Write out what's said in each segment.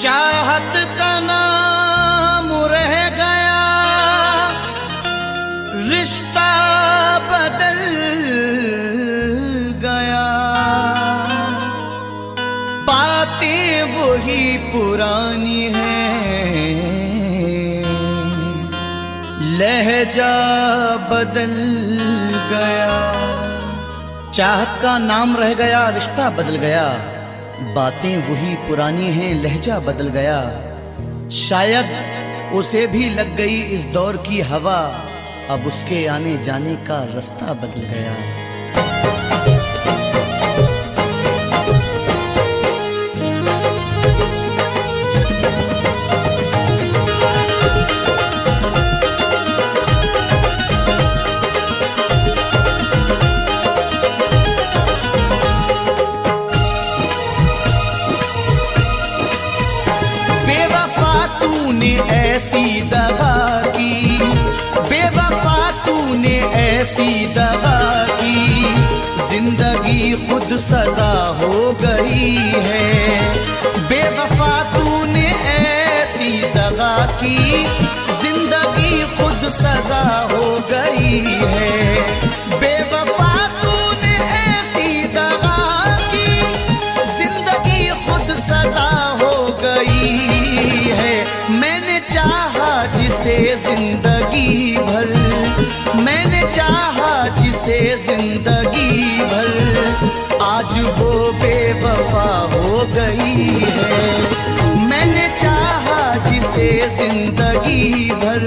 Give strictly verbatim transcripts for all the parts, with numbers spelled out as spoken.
चाहत का नाम रह गया, रिश्ता बदल गया, बातें वही पुरानी है, लहजा बदल गया। चाहत का नाम रह गया, रिश्ता बदल गया, बातें वही पुरानी हैं, लहजा बदल गया। शायद उसे भी लग गई इस दौर की हवा, अब उसके आने जाने का रास्ता बदल गया। ऐसी दवा की बेवफा तूने, ऐसी दवा की जिंदगी खुद सजा हो गई है। बेवफा तूने ऐसी दवा की जिंदगी खुद सजा हो गई है। बेवफा तूने ऐसी दवा की जिंदगी खुद सजा हो गई है। चाहा जिसे जिंदगी भर, मैंने चाहा जिसे जिंदगी भर, आज वो बेवफा हो गई है। मैंने चाहा जिसे जिंदगी भर,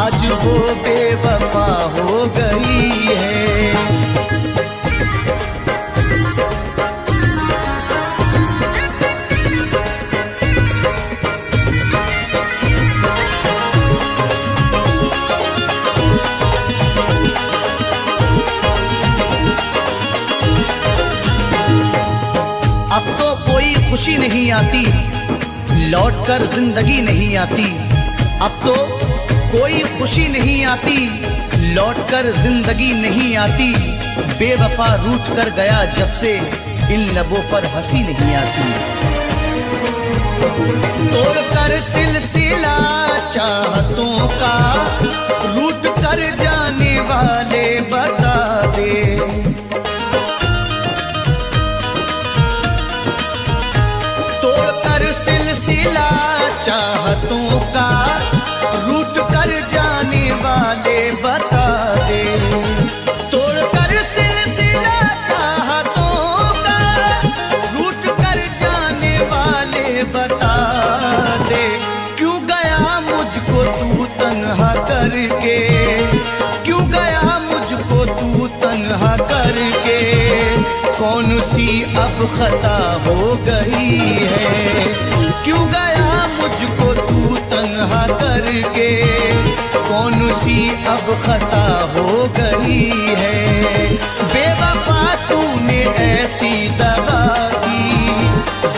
आज वो बेवफा हो गई है। अब तो कोई खुशी नहीं आती, लौट कर जिंदगी नहीं आती। अब तो कोई खुशी नहीं आती, लौट कर जिंदगी नहीं आती। बेवफा रूठ कर गया जब से, इन लबों पर हंसी नहीं आती। तोड़ कर सिलसिला चाहतों का, रूठ कर जाने वाले बता दे। सिलसिला चाहतों का, रूठ कर जाने वाले बता दे। तोड़ कर सिलसिला चाहतों का, रूठ कर जाने वाले बता दे। क्यों गया मुझको तू तन्हा करके, क्यों गया मुझको तू तन्हा करके, कौन सी अब खता हो गई है। क्यों गया मुझको तू तन्हा करके, कौन सी अब खता हो गई है। बेवफा तूने ऐसी दवा की,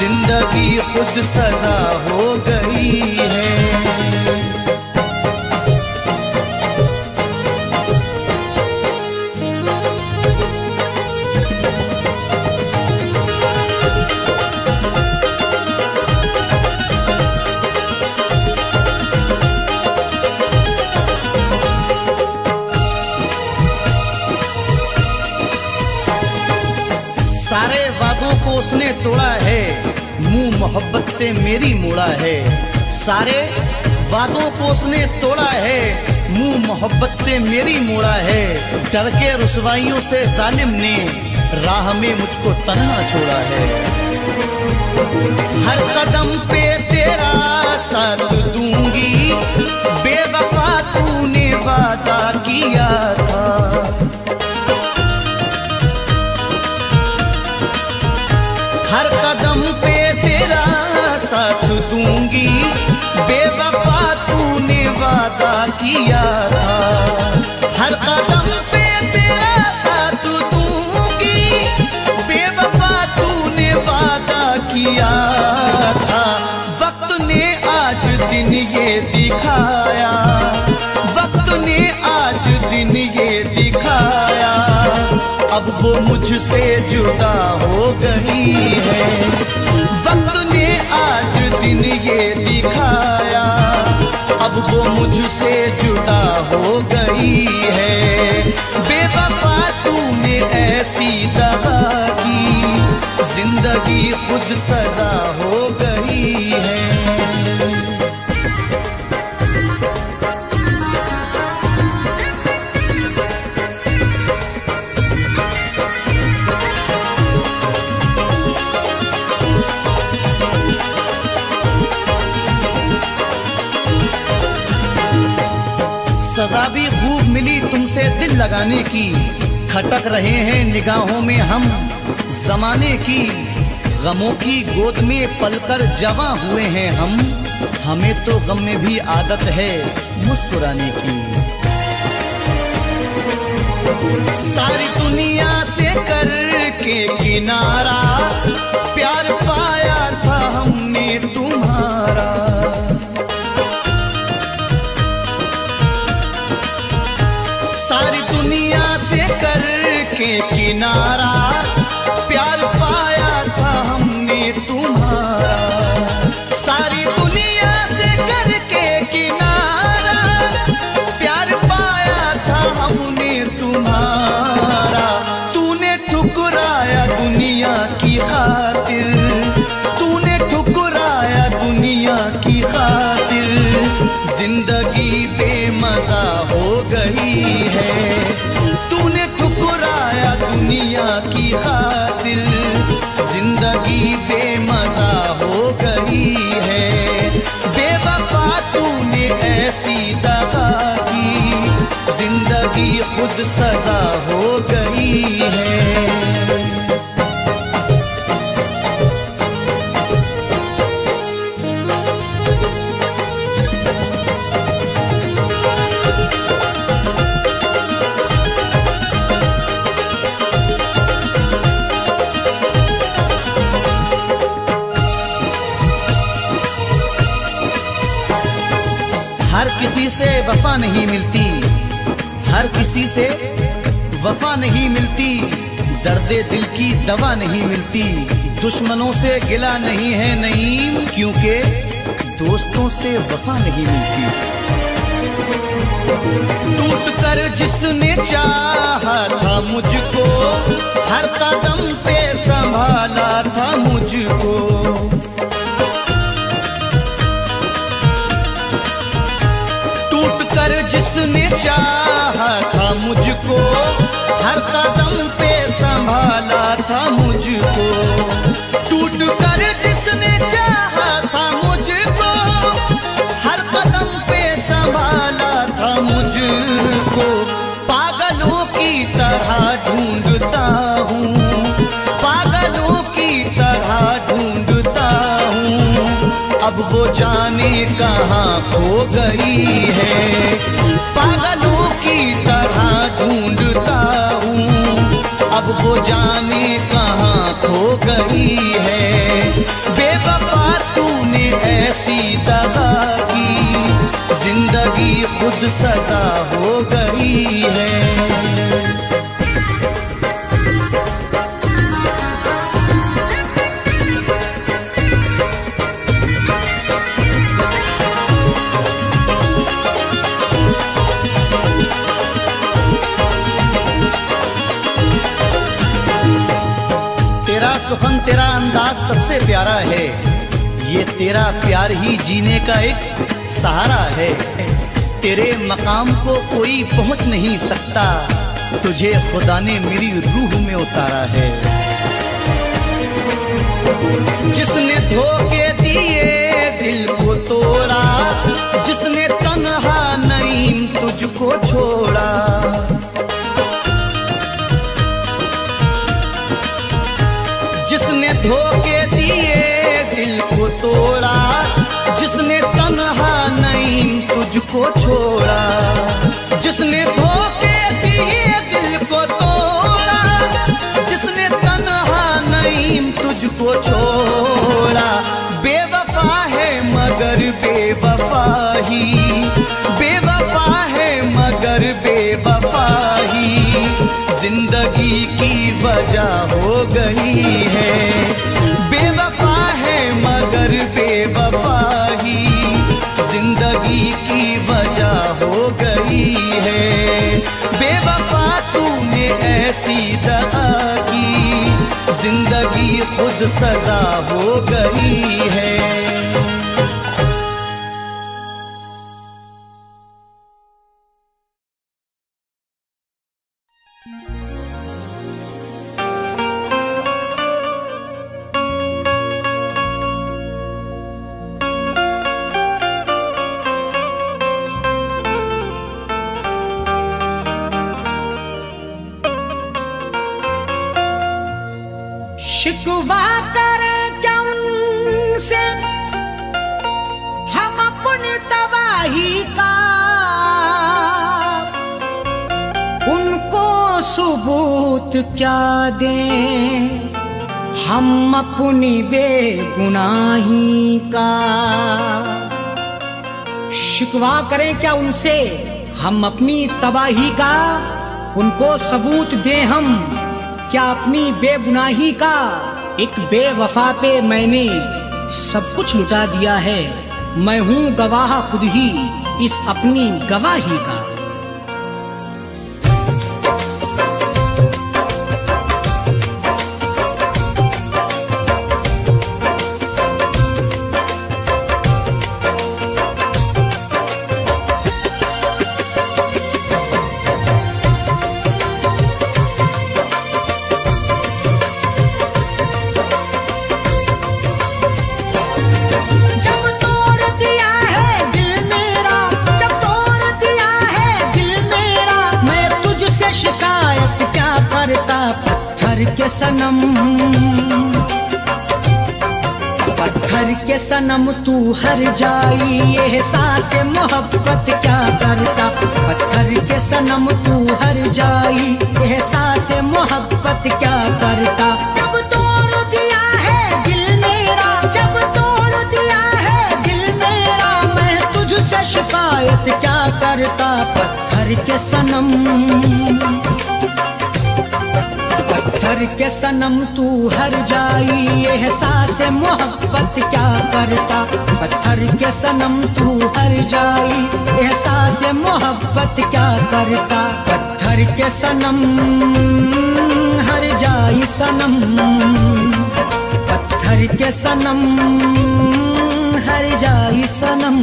जिंदगी खुद सजा हो गई है। सारे वादों को उसने तोड़ा है, मुंह मोहब्बत से मेरी मोड़ा है। सारे वादों को उसने तोड़ा है, मुंह मोहब्बत से मेरी मोड़ा है। डर के रुसवाइयों से जालिम ने, राह में मुझको तन्हा छोड़ा है। हर कदम पे तेरा साथ दूंगी, बेवफा तूने वादा किया था। हर कदम पे तेरा साथ दूंगी, बेवफा तूने वादा किया था। हर कदम पे तेरा साथ दूंगी, किया था, वक्त ने आज दिन ये दिखाया, वक्त ने आज दिन ये दिखाया, अब वो मुझसे जुदा हो गई है। वक्त ने आज दिन ये दिखाया, अब वो मुझसे जुदा हो गई है। बेवफा तूने ऐसी दगा की, जिंदगी खुद सजा हो गई है। सजा भी खूब मिली तुमसे दिल लगाने की, खटक रहे हैं निगाहों में हम जमाने की, गमों की गोद में पलकर जवां हुए हैं हम, हमें तो गम में भी आदत है मुस्कुराने की। सारी दुनिया से करके किनारा, प्यार पाया था हमने तुम्हारा, करके किनारा, प्यार पाया था हमने तुम्हारा। सारी दुनिया से करके किनारा, प्यार पाया था हमने तुम्हारा। तूने ठुकराया दुनिया की खातिर, तूने ठुकराया दुनिया की खातिर, जिंदगी बेमजा हो गई है। तूने ठुकराया दुनिया की खातिर, जिंदगी बेमजा हो गई है। बेवफा तूने ऐसी दगा की, जिंदगी खुद सजा हो गई है। हर किसी से वफा नहीं मिलती, हर किसी से वफा नहीं मिलती, दर्दे दिल की दवा नहीं मिलती। दुश्मनों से गिला नहीं है नईम, क्योंकि दोस्तों से वफा नहीं मिलती। टूट कर जिसने चाहा था मुझको, हर कदम पे संभाला था मुझको, जिसने चाहा था मुझको, हर कदम पे संभाला था मुझको। टूट कर जिसने चाहा था मुझको, हर कदम पे संभाला था मुझको। पागलों की तरह ढूंढता हूँ, पागलों की तरह ढूंढता हूँ, अब वो जाने कहाँ खो गई है। पागलों की तरह ढूंढता हूँ, अब वो जाने कहाँ खो गई है। बेवफा तूने ऐसी दगा की, जिंदगी खुद सजा हो गई है। सुखन तेरा अंदाज सबसे प्यारा है, ये तेरा प्यार ही जीने का एक सहारा है। तेरे मकाम को कोई पहुंच नहीं सकता, तुझे खुदा ने मेरी रूह में उतारा है। जिसने धोखे दिए दिल को तोड़ा, जिसने तन्हा नईम तुझको छोड़ा, जिसने धोखे दिए दिल को तोड़ा, जिसने तन्हा नईम तुझको छोड़ा, जिसने धोखे दिए दिल को तोड़ा, जिसने तन्हा नईम तुझको छोड़ा। जिंदगी की वजह हो गई है। बेवफा है मगर बेवफा ही जिंदगी की वजह हो गई है। बेवफा तूने ऐसी दगा की जिंदगी खुद सजा हो गई है। शिकवा करें क्या उनसे हम अपनी तबाही का, उनको सबूत क्या दें हम अपनी बेगुनाही का। शिकवा करें क्या उनसे हम अपनी तबाही का, उनको सबूत दें हम क्या अपनी बेगुनाही का। एक बेवफा पे मैंने सब कुछ लुटा दिया है, मैं हूँ गवाह खुद ही इस अपनी गवाही का। पत्थर के सनम तू हर जाई एहसास मोहब्बत क्या करता, पत्थर के सनम तू हर जाई एहसास मोहब्बत क्या करता। जब तोड़ दिया है दिल मेरा, जब तोड़ दिया है दिल मेरा, मैं तुझसे शिकायत क्या करता पत्थर के सनम, पत्थर के सनम तू हर जाई एहसास मोहब्बत क्या करता, पत्थर के सनम तू हर जाई एहसास मोहब्बत क्या करता। पत्थर के सनम हर जाई सनम, पत्थर के सनम हर जाई सनम।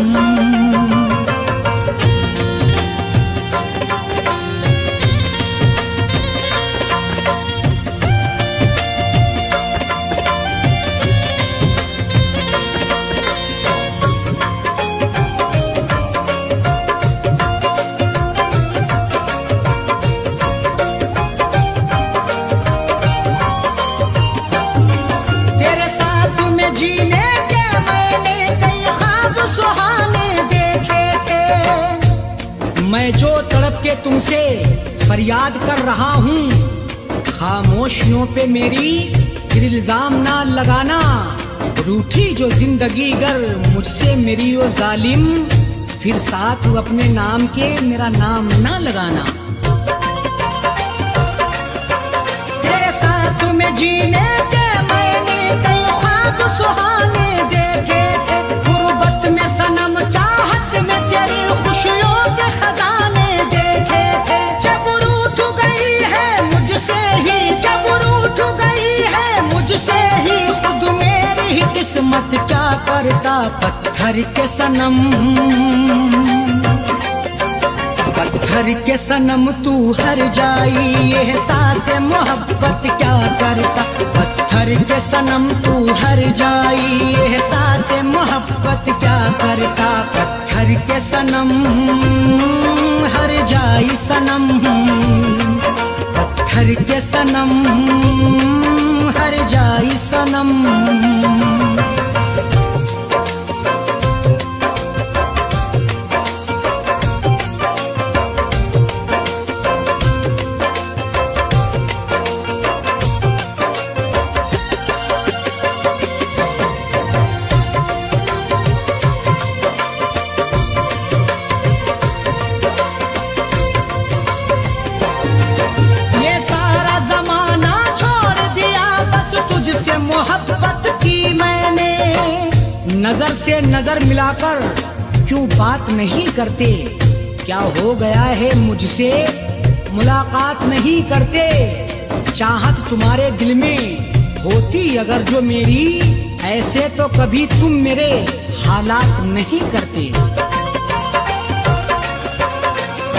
तुमसे फरियाद कर रहा हूँ, खामोशियों पे मेरी फिर इल्जाम ना लगाना। रूठी जो जिंदगी गर मुझसे मेरी वो जालिम, फिर साथ वो अपने नाम के मेरा नाम ना लगाना। तेरे साथ में जीने के मैंने कई ख्वाब सुहाने देखे थे, गुर्बत में सनम चाहत में तेरी खुशियों के खजाने देखे थे। जब रूठ गई है मुझसे ही, जब रूठ गई है मुझसे ही खुद मेरी ही किस्मत क्या करता पत्थर के सनम, पत्थर के सनम तू हर जाई एहसास मोहब्बत क्या करता, पत्थर के सनम तू हर जाई एहसास मोहब्बत क्या करता। पत्थर के सनम हर जाई सनम, पत्थर के सनम हर जाई सनम। Yes, I नजर से नजर मिलाकर क्यों बात नहीं करते? क्या हो गया है मुझसे मुलाकात नहीं करते? चाहत तुम्हारे दिल में होती अगर जो मेरी, ऐसे तो कभी तुम मेरे हालात नहीं करते।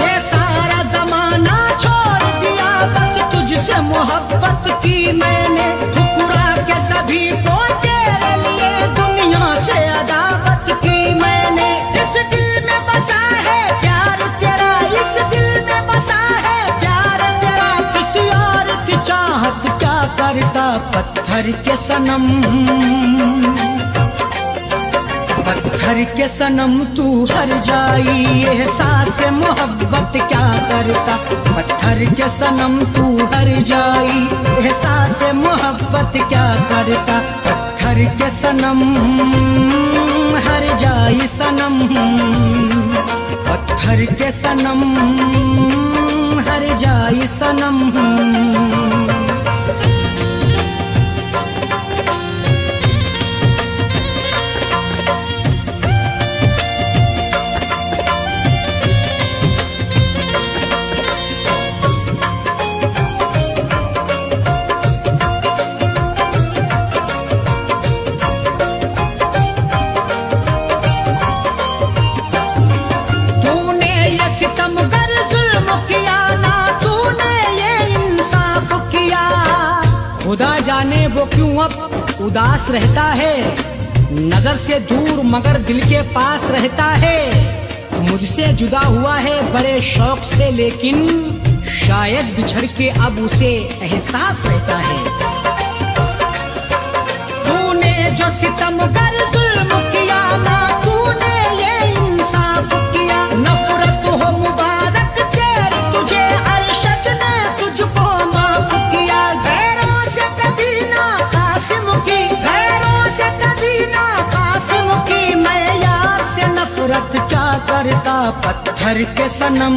ये सारा जमाना छोड़ दिया बस तुझसे मोहब्बत की मैंने, ठुकरा के सभी को तेरे लिए दुनिया से अदावत की मैंने। जिस दिल में बसा है प्यार तेरा, इस दिल में बसा है प्यार तेरा, किसी और की चाहत क्या करता पत्थर के सनम, पत्थर के सनम तू हर जाई एहसास मोहब्बत क्या करता। पत्थर के सनम तू हर जाई एहसास मोहब्बत क्या करता। पत्थर के सनम हर जाई सनम, पत्थर के सनम हर जाई सनम। खुदा जाने वो क्यों अब उदास रहता है, नजर से दूर मगर दिल के पास रहता है। मुझसे जुदा हुआ है बड़े शौक से, लेकिन शायद बिछड़ के अब उसे एहसास रहता है। तूने जो सितमगर जुल्म किया ना, तूने ये इंसाफ किया, नफरत हो मुबारक तेरी तुझे अरशद ने तुझको माफ किया। क्या करता पत्थर के सनम,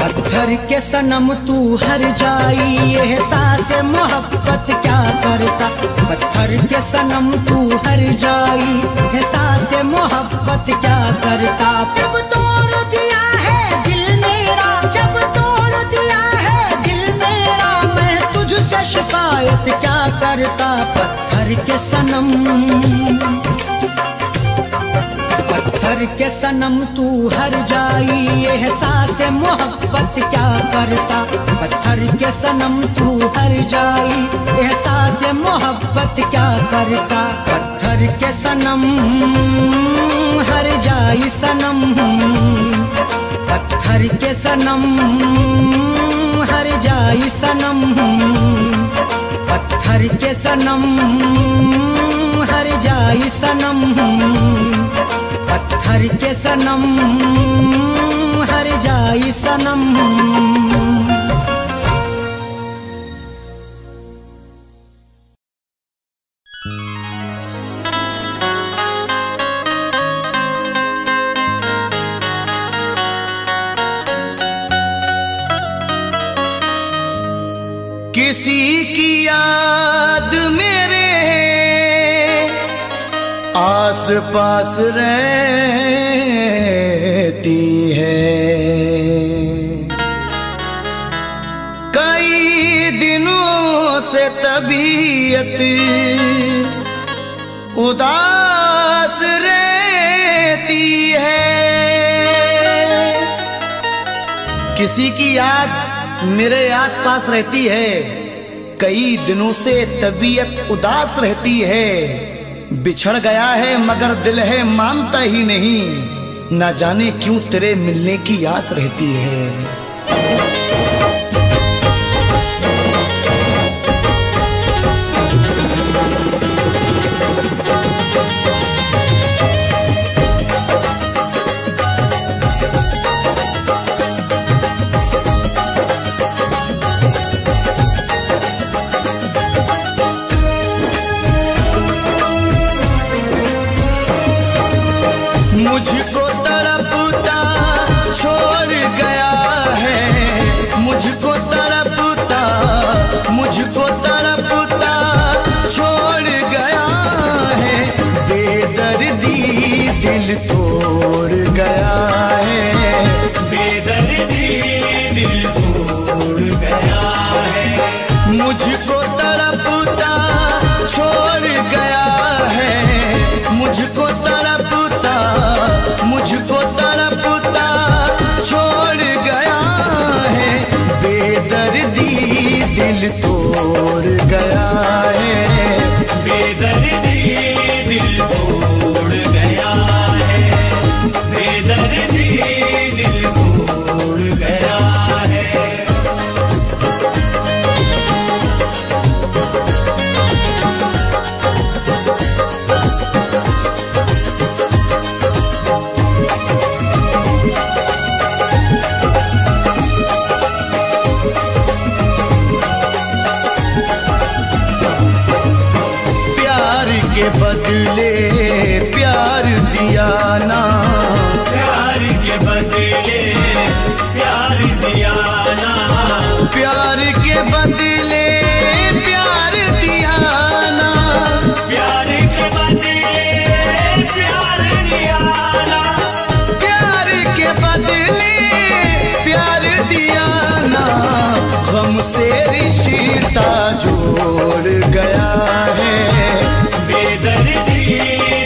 पत्थर के सनम तू हर जाई एहसास मोहब्बत क्या करता। पत्थर के सनम तू हर जाई एहसास मोहब्बत क्या करता। जब तोड़ दिया है दिल मेरा, जब तोड़ दिया है दिल मेरा, मैं तुझसे शिकायत क्या करता पत्थर के सनम, पत्थर के सनम तू हर जाई एहसास मोहब्बत क्या करता। पत्थर के सनम तू हर जाई एहसास मोहब्बत क्या करता। पत्थर के सनम हर जाई सनम, पत्थर के सनम हर जाई सनम, पत्थर के सनम हर जाई सनम, पत्थर के सनम हर जाई सनम। आस पास रहती है कई दिनों से तबीयत उदास रहती है। किसी की याद मेरे आस पास रहती है, कई दिनों से तबीयत उदास रहती है। बिछड़ गया है मगर दिल है मानता ही नहीं, ना जाने क्यों तेरे मिलने की आस रहती है। मुझको तड़पता छोड़ गया है मुझको तड़पता छोड़ गया है, मुझको तड़पता मुझको तड़पता छोड़ गया है, बेदर्दी दिल तोड़ गया है, बेदर्दी दिल तोड़ गया है, बेदर्दी दिल तोड़ गया है। के बदले प्यार दिया ना, प्यार के बदले प्यार दिया ना, प्यार के बदले प्यार दिया ना, प्यार के बदले प्यार दिया ना, प्यार के बदले प्यार दिया ना, हमसे रिश्ता जोड़ गया है, बेदर्दी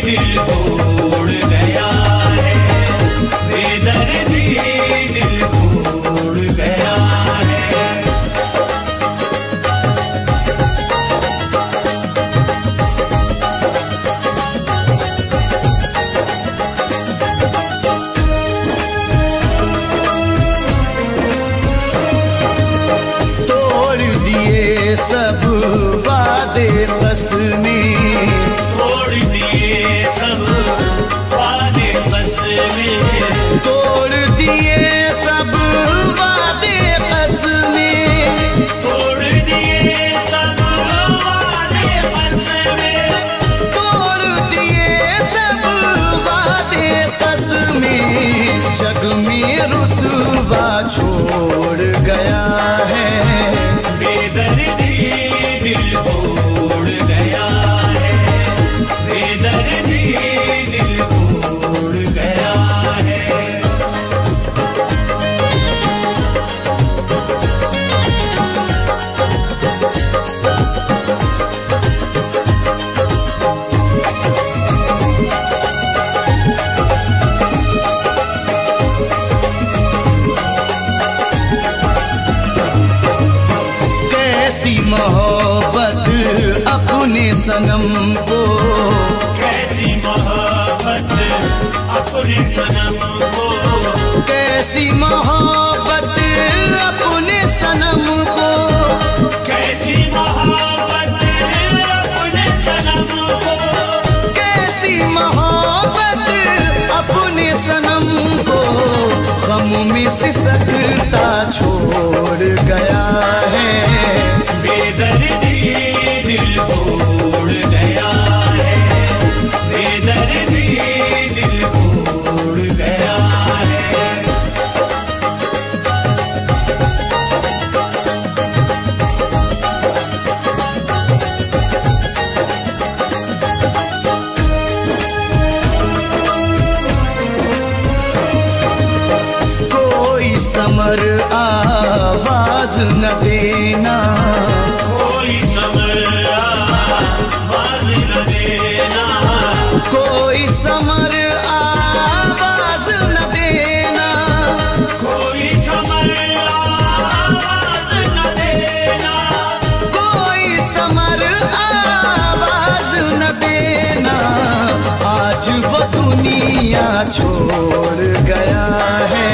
दिल तोड़ गया है, बेदर्दी दिल तोड़ गया है। तोड़ दिए सब वादे तस्ने, तोड़ दिए सब वादे कसमे, तोड़ दिए सब वादे कसमे, तोड़ दिए सब वादे कसमे, तोड़ दिए सब वादे कसमे, जग में रुसवा छोड़ गया है, बेदर्दी दिल तोड़ गया है, बेदर्दी दिल तोड़ गया है। कैसी मोहब्बत अपने सनम को, कैसी मोहब्बत अपने सनम को, कैसी मोहब्बत अपने सनम को, कैसी मोहब्बत अपने सनम को, कैसी मोहब्बत अपने सनम को, गम में सिसकता छोड़ गया है, बेदर्दी दिल तोड़ गया है, बेदर्दी दिल तोड़ गया है। कोई समर आवाज न देना, कोई समर आवाज न देना, कोई समर आवाज न देना, कोई समर आवाज न देना, आज वो दुनिया छोड़ गया है,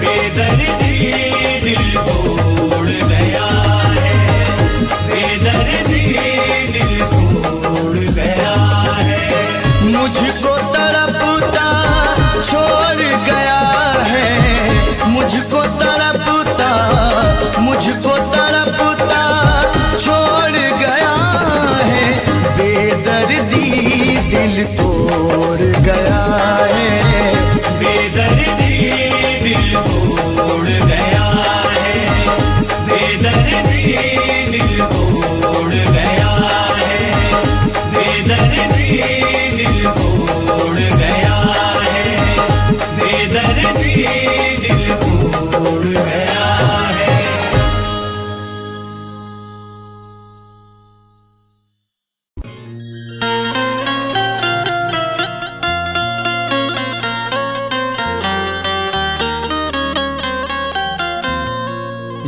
बेदर्दी दिल तोड़ गया है, बेदर्दी दिल तोड़ गया है। मुझको तड़पता छोड़ गया है, मुझको तड़पता मुझको तड़पता छोड़ गया है, बेदर्दी दिल तोड़ गया है।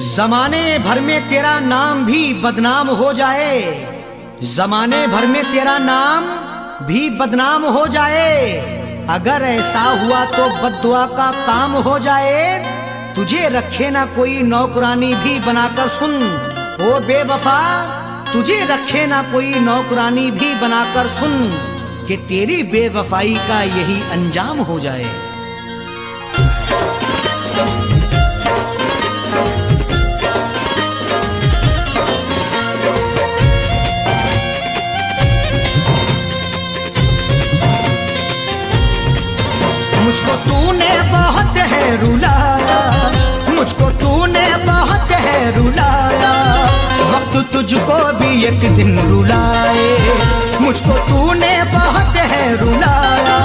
जमाने भर में तेरा नाम भी बदनाम हो जाए, जमाने भर में तेरा नाम भी बदनाम हो जाए, अगर ऐसा हुआ तो बद्दुआ का काम हो जाए, तुझे रखे ना कोई नौकरानी भी बनाकर। सुन ओ बेवफा, तुझे रखे ना कोई नौकरानी भी बनाकर, सुन कि तेरी बेवफाई का यही अंजाम हो जाए। मुझको तूने बहुत है रुलाया, मुझको तूने बहुत है रुलाया, वक्त तुझको भी एक दिन रुलाए। मुझको तूने बहुत है रुलाया,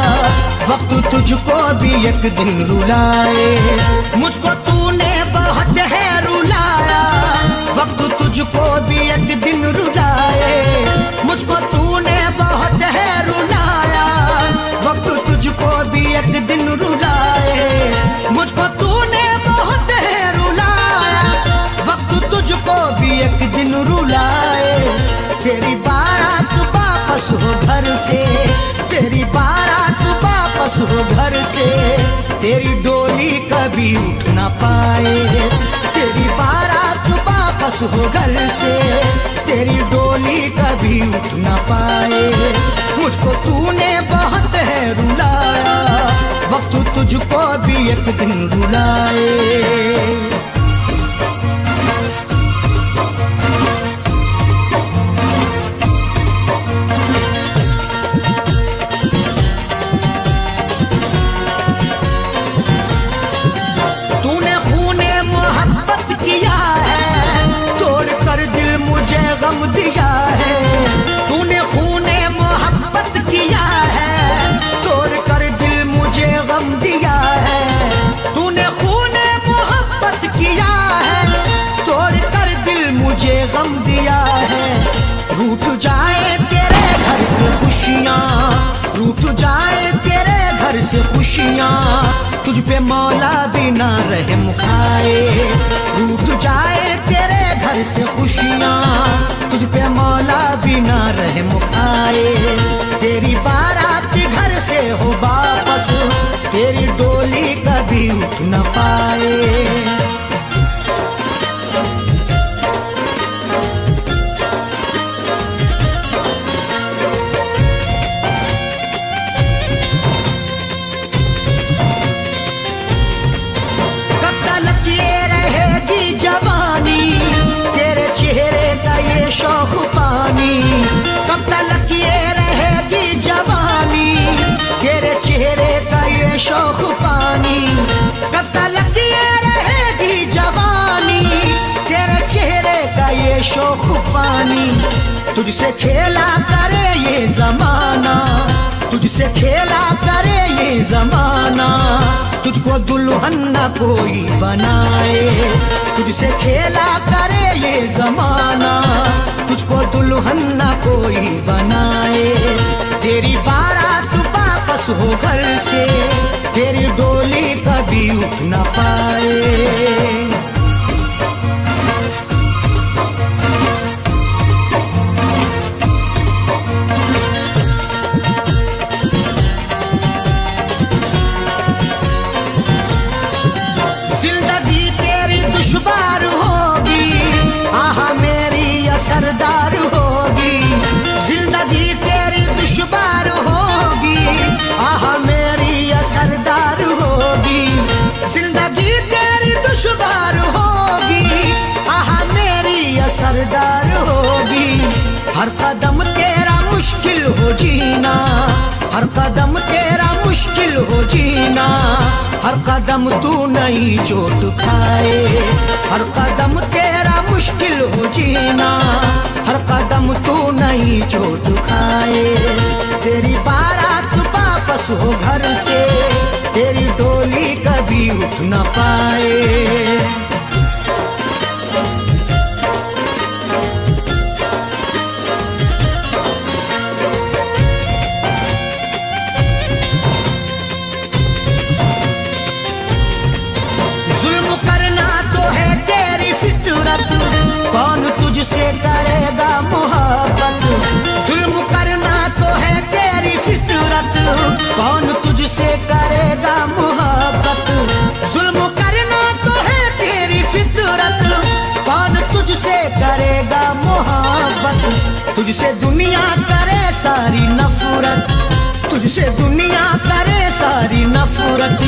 वक्त तुझको भी एक दिन रुलाए। मुझको तूने बहुत है रुलाया, वक्त तुझको भी एक दिन रुलाए। मुझको तूने बहुत है रुलाया, वक्त तुझको भी एक दिन रुलाए। मुझको तूने बहुत है रुलाया, वक्त तुझको भी एक दिन रुलाए। तेरी बारात वापस हो घर से, तेरी बारात वापस हो घर से, तेरी डोली कभी उठ ना पाए। तेरी बारात वापस हो घर से, तेरी डोली कभी उठ ना पाए। मुझको तूने बहुत है रुलाया, वक्त तुझको भी एक दिन रुलाए। रूठ जाए तेरे घर से खुशियाँ, तुझ पे मौला भी ना रहम खाए। रूठ जाए तेरे घर से खुशियाँ, तुझ पे मौला भी ना रहम खाए। तेरी बारात घर से हो वापस, तेरी डोली कभी उठ न पाए। शौक पानी कब तक ये रहेगी जवानी, तेरे चेहरे का ये शौक पानी कब तक ये रहेगी जवानी, तेरे चेहरे का ये शौक पानी। तुझसे खेला करे ये जमाना, तुझसे खेला करे ये जमाना, तुझको दुल्हन ना कोई बनाए। तुझसे खेला करे ये जमाना, तुझको दुल्हन ना कोई बनाए। तेरी बारात वापस हो घर से, तेरी डोली कभी उठ ना पाए। हर कदम तेरा मुश्किल हो जीना, हर कदम तेरा मुश्किल हो जीना, हर कदम तू नहीं चोट खाए। हर कदम तेरा मुश्किल हो जीना, हर कदम तू नहीं चोट खाए। तेरी बारात वापस हो घर से, तेरी डोली कभी उठ ना पाए। तुझसे करेगा मोहब्बत, तुझसे दुनिया करे सारी नफरत, तुझसे दुनिया करे सारी नफरत,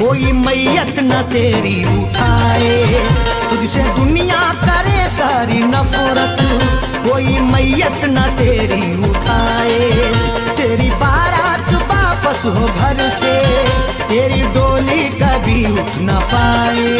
कोई मैयत न तेरी उठाए, तुझसे दुनिया करे सारी नफरत, कोई मैयत न तेरी उठाए। तेरी बारात वापस हो घर से, तेरी डोली कभी उठ न पाए।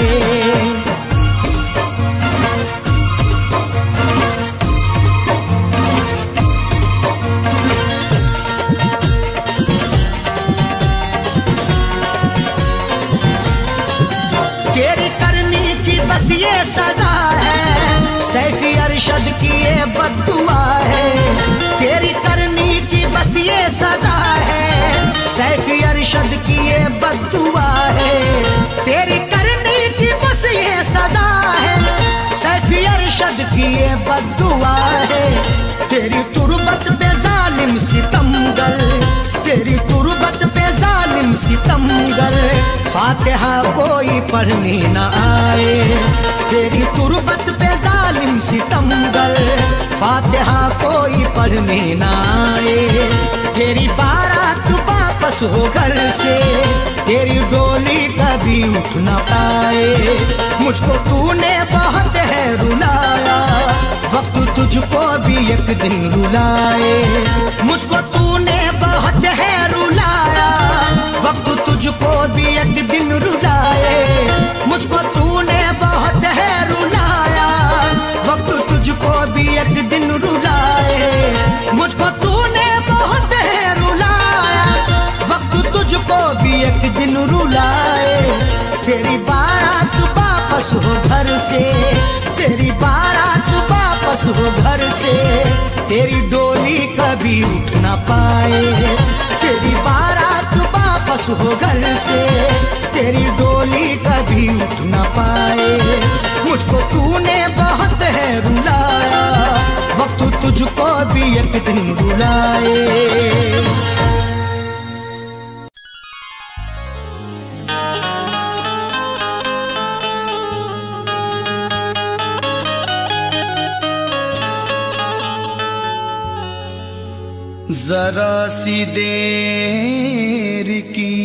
ये सजा है सैफी अरशद की, ये बद्दुआ है तेरी करनी की, बस ये सजा है सैफी अरशद की, ये बद्दुआ है तेरी करनी की, बस ये सजा है सैफी अरशद की, ये बद्दुआ है। तेरी तुरबत पे जालिम सितमगर, तेरी तुरबत पे जालिम सितमगर, फातिहा कोई पढ़ने न आए, तेरी तुरबत पे जालिम सितमगर, फातिहा कोई पढ़ने न आए। तेरी बारात वापस हो घर से, तेरी डोली कभी उठ न पाए। मुझको तूने बहुत है रुलाया, वक्त तुझको भी एक दिन रुलाए, मुझको तूने बहुत है रुलाया, वक्त तुझको भी एक दिन रुलाए, मुझको तूने बहुत है रुलाया, वक्त तुझको भी एक दिन रुलाए, मुझको तूने बहुत है रुलाया, वक्त तुझको भी एक दिन रुलाए। तेरी बारात वापस हो घर से, तेरी बारात वापस हो घर से, तेरी डोली कभी उठ ना पाए। तेरी बारात वापस हो घर से, तेरी डोली कभी उठ ना पाए। मुझको तूने बहुत है रुलाया, वक्त तुझको भी एक दिन रुलाए। जरा सी देर की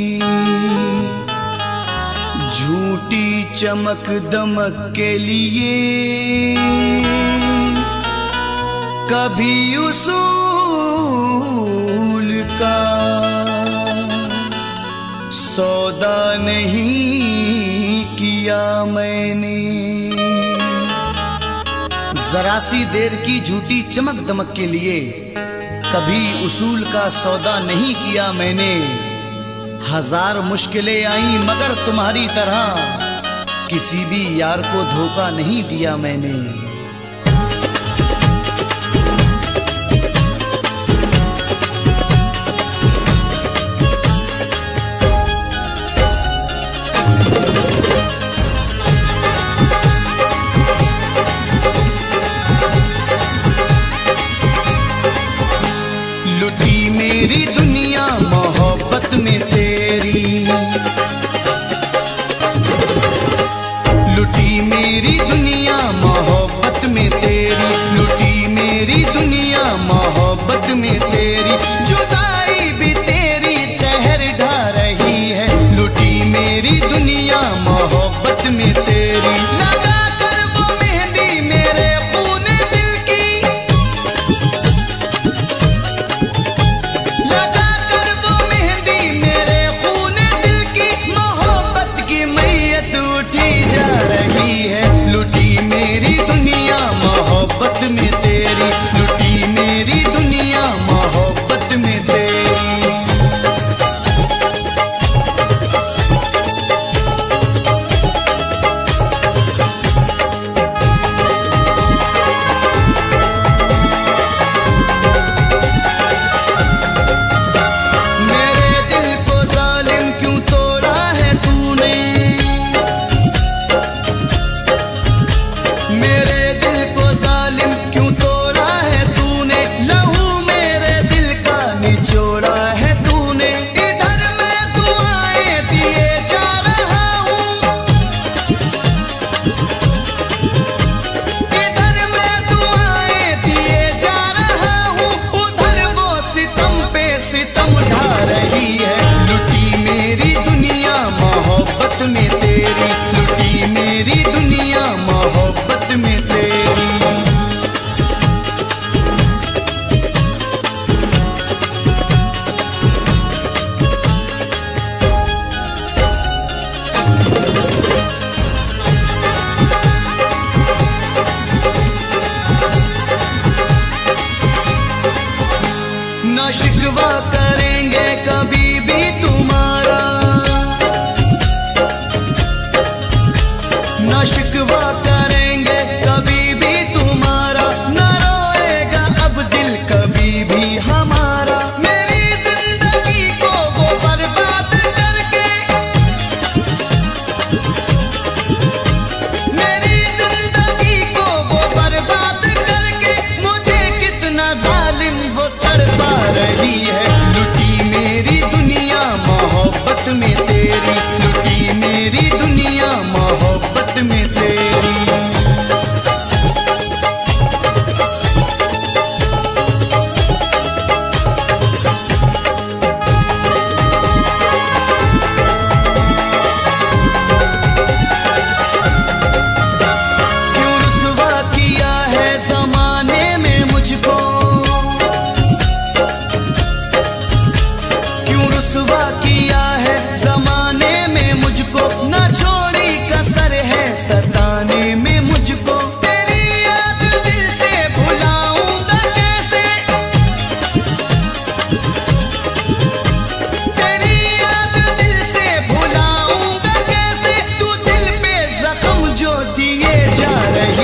झूठी चमक दमक के लिए कभी उसूल का सौदा नहीं किया मैंने। जरा सी देर की झूठी चमक दमक के लिए कभी उसूल का सौदा नहीं किया मैंने। हजार मुश्किलें आईं मगर तुम्हारी तरह किसी भी यार को धोखा नहीं दिया मैंने। मेरी दुनिया मोहब्बत में तेरी लुटी, मेरी दुनिया मोहब्बत में तेरी लुटी, मेरी दुनिया मोहब्बत में तेरी, जुदाई भी तेरी कहर ढा रही है। लुटी मेरी दुनिया मोहब्बत में तेरी, लगा कर वो मेहंदी मेरे खून दिल की, मोहब्बत में तेरी लुटी, मेरी दुनिया मोहब्बत में तेरी।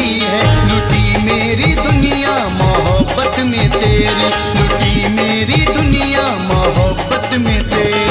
तेरी है लुटी मेरी दुनिया मोहब्बत में तेरी, लुटी मेरी दुनिया मोहब्बत में तेरी।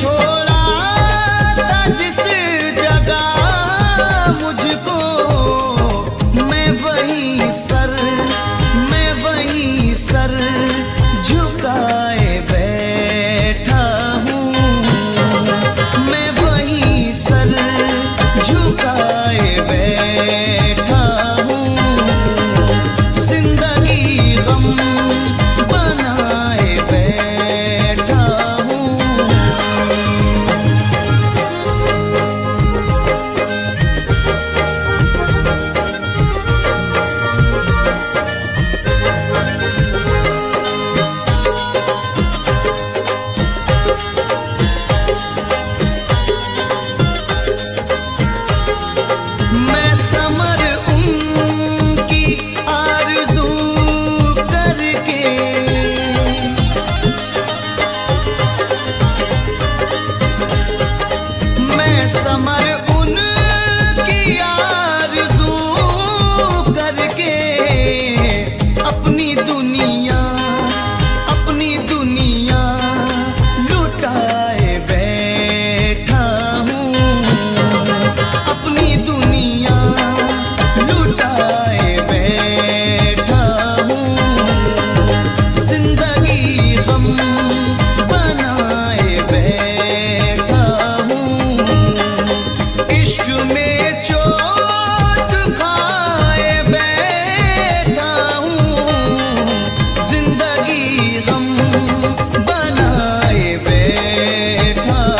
छोड़ा था जिस जगह मुझको, मैं वही सर, मैं वही सर झुकाए बैठा हूँ, मैं वही सर झुकाए बैठा हूँ। जिंदगी गम बनाए बैठा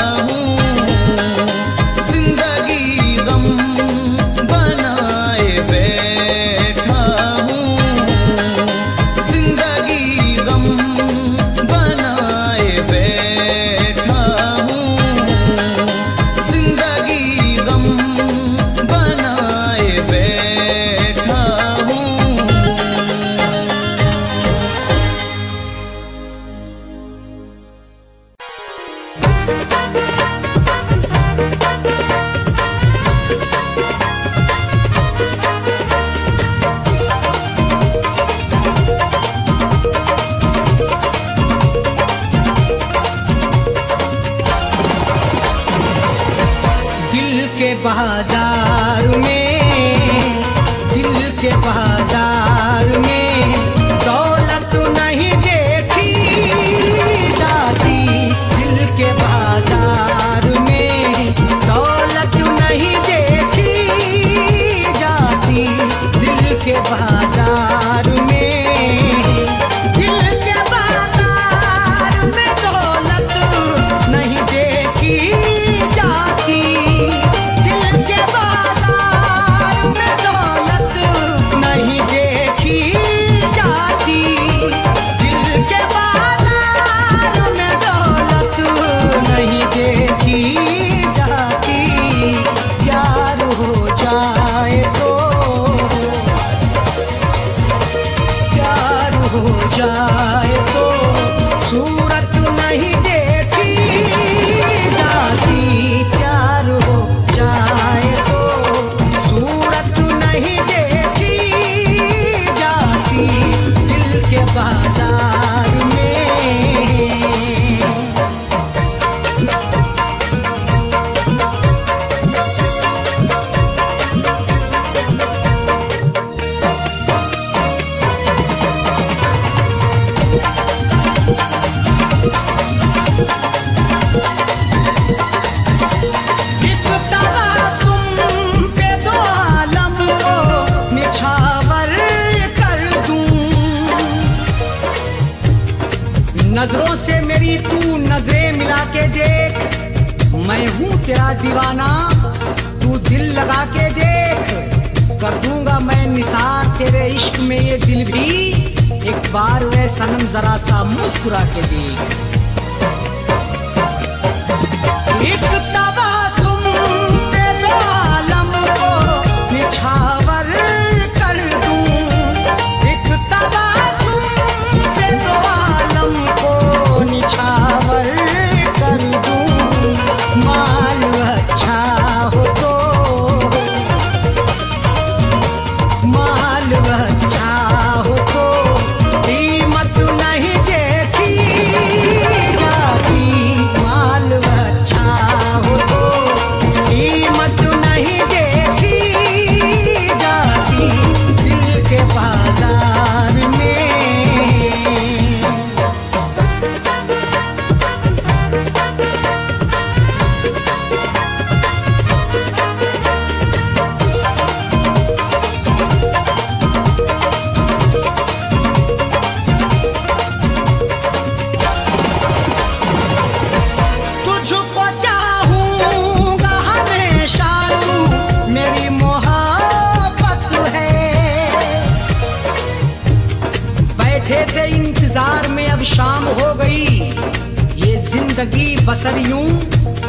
जिंदगी बसर यूं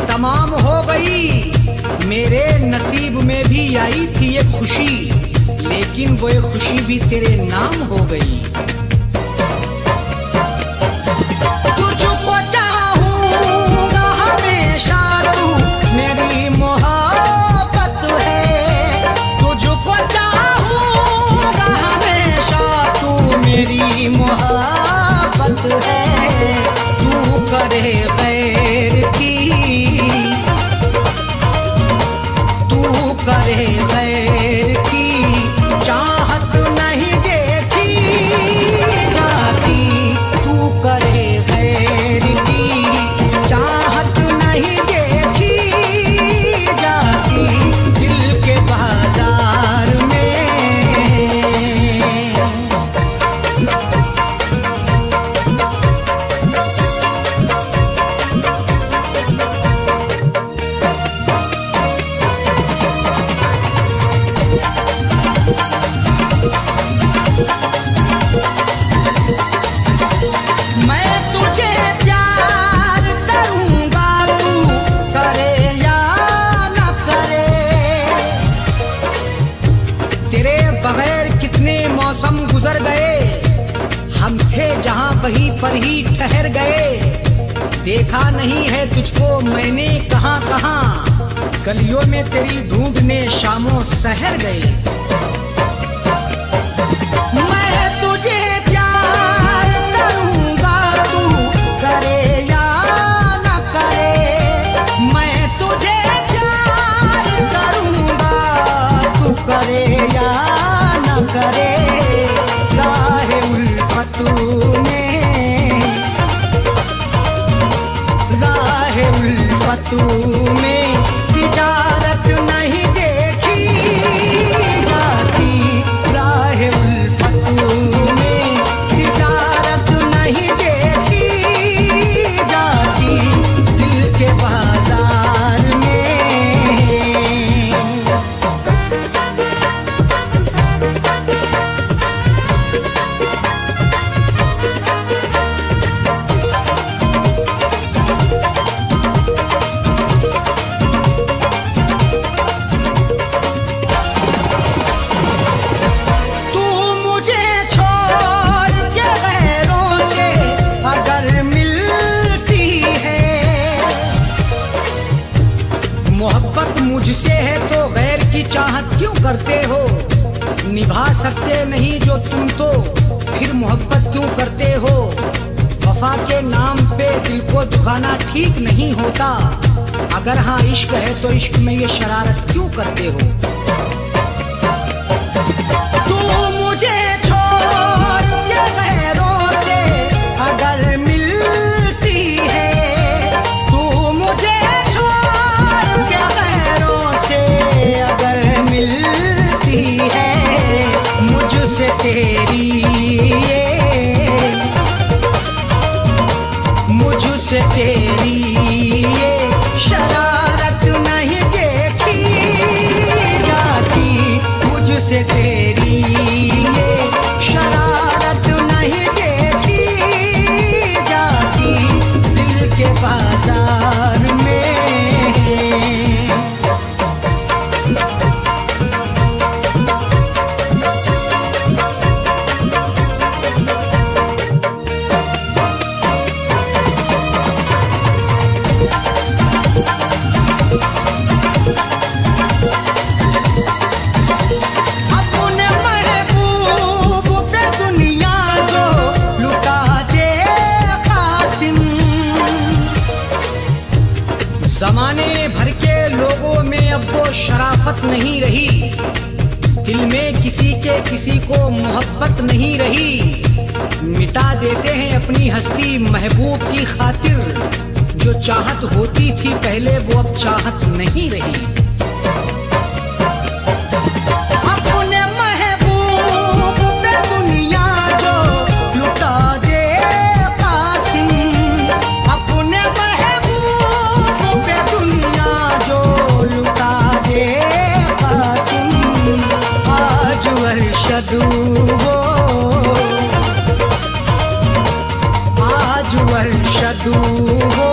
तमाम हो गई। मेरे नसीब में भी आई थी ये खुशी, लेकिन वो ये खुशी भी तेरे नाम हो गई। तुझको चाहूंगा हमेशा, तू मेरी मोहब्बत है। तुझको चाहूंगा हमेशा, तू मेरी मोहब्बत है। तू करे गैर की, तू करे गैर की चाहत नहीं देखी जाती। तू करे गैर की चाहत नहीं देखी जाती। दिल के बाजार में जहाँ वहीं पर ही ठहर गए। देखा नहीं है तुझको मैंने कहाँ कहाँ, गलियों में तेरी ढूंढने शामों सहर गए। मैं तुझे प्यार करूँगा, तू करे या ना करे। मैं तुझे प्यार करूँगा, तू करे या ना करे। राहे उल्फत तू में तिजारत नहीं देखी जाती। राह उल्फत में तिजारत नहीं देखी जाती। दिल के बाजार करते हो, निभा सकते नहीं जो तुम तो फिर मोहब्बत क्यों करते हो। वफा के नाम पे दिल को दुखाना ठीक नहीं होता। अगर हाँ इश्क है तो इश्क में ये शरारत क्यों करते हो। तू मुझे छोड़ के गैरों से अगर मिलती है, तू मुझे छोड़ के गैरों से अगर मिलती है। मुझसे तेरी ये, मुझसे तेरी ये शरारत नहीं देखी जाती। मुझसे तेरी ये शरारत नहीं देखी जाती। दिल के बाजार में शराफत नहीं रही। दिल में किसी के किसी को मोहब्बत नहीं रही। मिटा देते हैं अपनी हस्ती महबूब की खातिर। जो चाहत होती थी पहले वो अब चाहत नहीं रही। अपने महबूब पे दुनिया जो लुटा दे कासिम। अपने महबूब पे दुनिया जो लुटा दे कासिम। आज अरशद वो, आज अरशद वो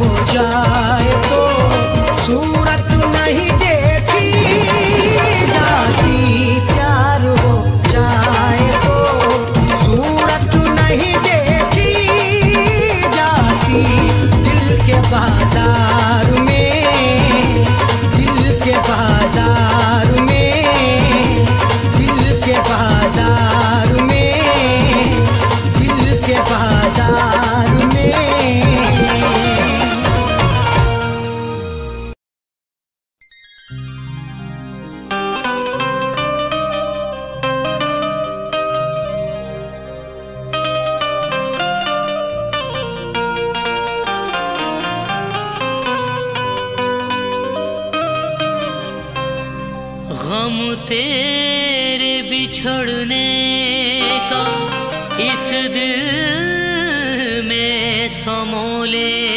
हो जाए तो सूरत नहीं देखी जाती, प्यार हो जाए तो सूरत नहीं देखी जाती। दिल के बाजार में, दिल के बाजार में, दिल के बाजार में, दिल के बाजार में। तेरे बिछड़ने का इस दिल में समो लेंगे, जब याद तू आएगी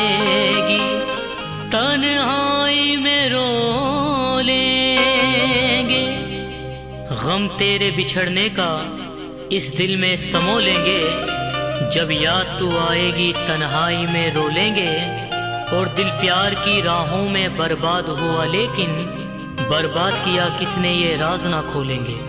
तन्हाई में रो लेंगे। गम तेरे बिछड़ने का इस दिल में समो लेंगे, जब याद तू आएगी तन्हाई में रो लेंगे। और दिल प्यार की राहों में बर्बाद हुआ, लेकिन बर्बाद किया किसने ये राज ना खोलेंगे।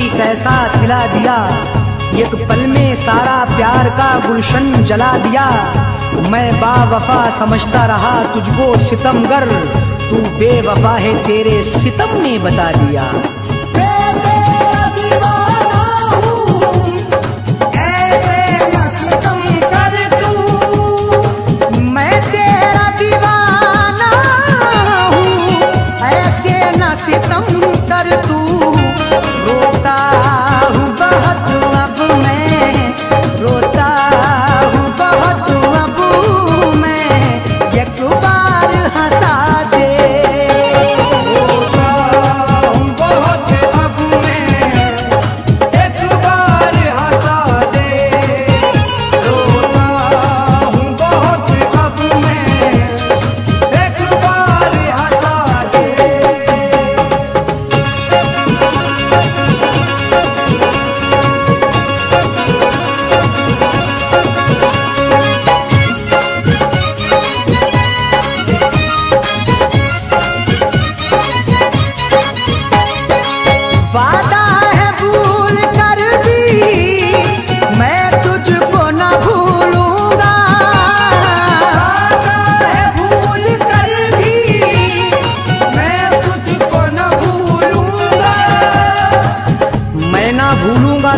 ही कैसा सिला दिया, एक पल में सारा प्यार का गुलशन जला दिया। मैं बावफा समझता रहा तुझको सितमगर, तू बेवफा है तेरे सितम ने बता दिया।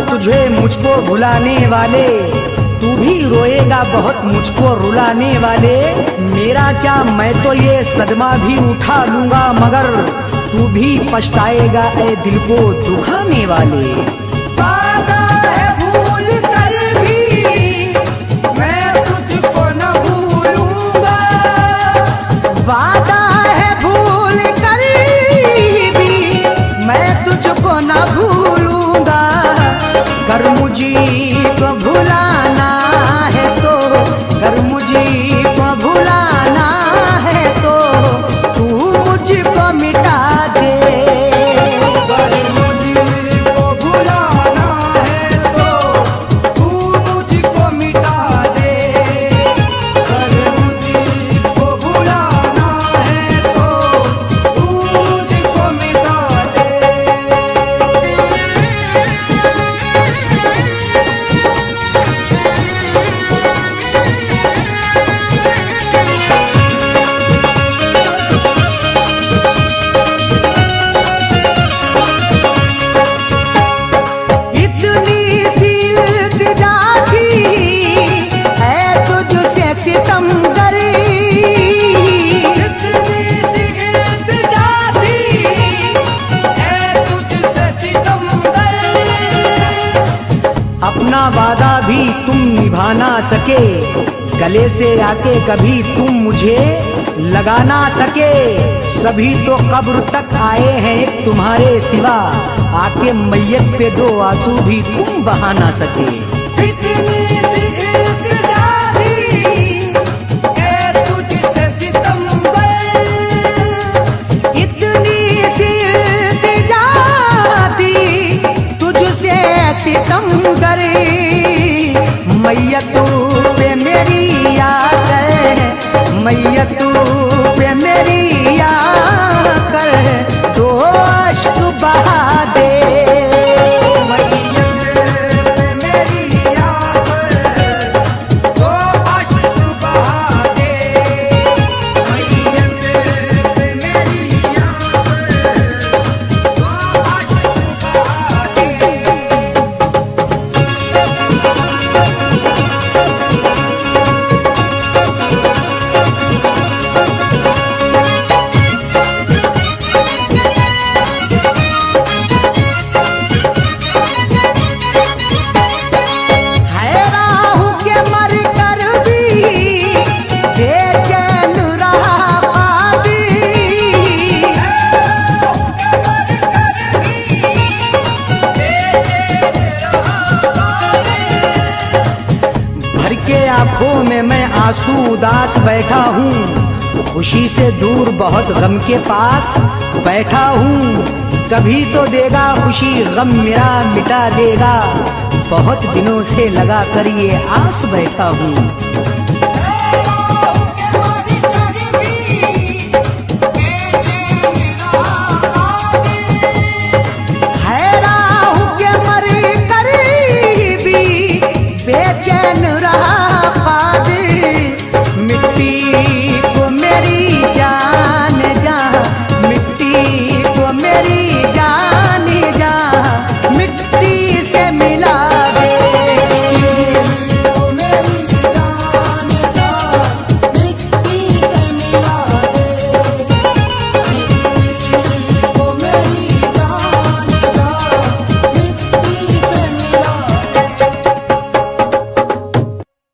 तुझे मुझको भुलाने वाले, तू भी रोएगा बहुत मुझको रुलाने वाले। मेरा क्या, मैं तो ये सदमा भी उठा लूंगा, मगर तू भी पछताएगा ऐ दिल को दुखाने वाले। वादा भी तुम निभा ना सके, गले से आके कभी तुम मुझे लगा ना सके। सभी तो कब्र तक आए हैं तुम्हारे सिवा, आके मैयत पे दो आंसू भी तुम बहा ना सके। मैयतू पे मेरी याद है, मैयतू पे मेरी याद कर दो अश्क बहा दे। आंखों में मैं आंसू उदास बैठा हूँ, खुशी से दूर बहुत गम के पास बैठा हूँ। कभी तो देगा खुशी, गम मेरा मिटा देगा, बहुत दिनों से लगा कर ये आस बैठा हूँ।